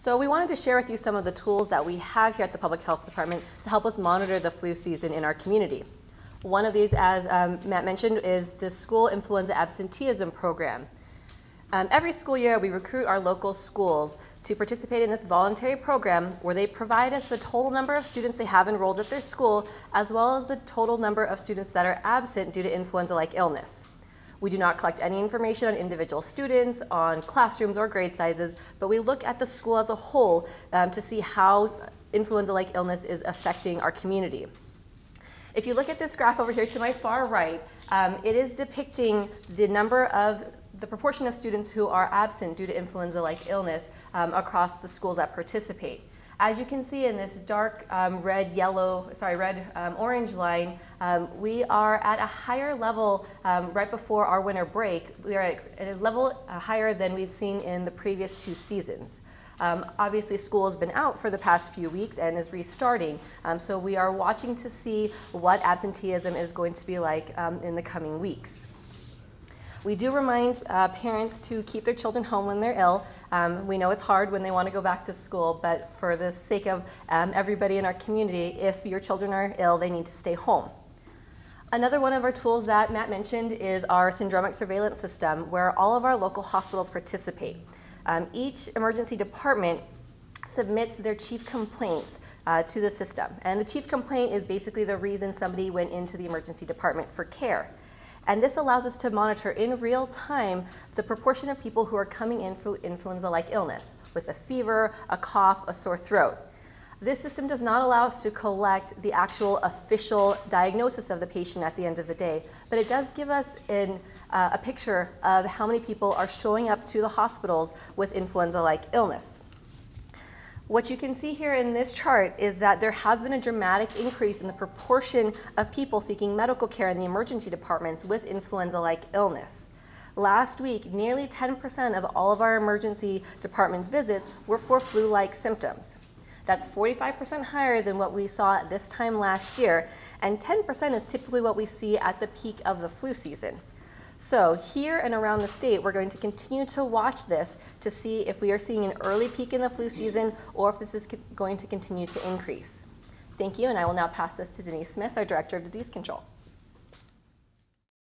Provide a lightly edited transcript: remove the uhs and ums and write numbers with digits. So we wanted to share with you some of the tools that we have here at the Public Health Department to help us monitor the flu season in our community. One of these, as Matt mentioned, is the School Influenza Absenteeism Program. Every school year, we recruit our local schools to participate in this voluntary program where they provide us the total number of students they have enrolled at their school, as well as the total number of students that are absent due to influenza-like illness. We do not collect any information on individual students, on classrooms or grade sizes, but we look at the school as a whole to see how influenza-like illness is affecting our community. If you look at this graph over here to my far right, it is depicting the proportion of students who are absent due to influenza-like illness across the schools that participate. As you can see in this dark red orange line, we are at a higher level right before our winter break. We are at a level higher than we've seen in the previous two seasons. Obviously, school has been out for the past few weeks and is restarting, so we are watching to see what absenteeism is going to be like in the coming weeks. We do remind parents to keep their children home when they're ill. We know it's hard when they want to go back to school, but for the sake of everybody in our community, if your children are ill, they need to stay home. Another one of our tools that Matt mentioned is our syndromic surveillance system, where all of our local hospitals participate. Each emergency department submits their chief complaints to the system. And the chief complaint is basically the reason somebody went into the emergency department for care. And this allows us to monitor in real time the proportion of people who are coming in for influenza-like illness with a fever, a cough, a sore throat. This system does not allow us to collect the actual official diagnosis of the patient at the end of the day, but it does give us a picture of how many people are showing up to the hospitals with influenza-like illness. What you can see here in this chart is that there has been a dramatic increase in the proportion of people seeking medical care in the emergency departments with influenza-like illness. Last week, nearly 10% of all of our emergency department visits were for flu-like symptoms. That's 45% higher than what we saw at this time last year, and 10% is typically what we see at the peak of the flu season. So here and around the state, we're going to continue to watch this to see if we are seeing an early peak in the flu season or if this is going to continue to increase. Thank you, and I will now pass this to Denise Smith, our Director of Disease Control.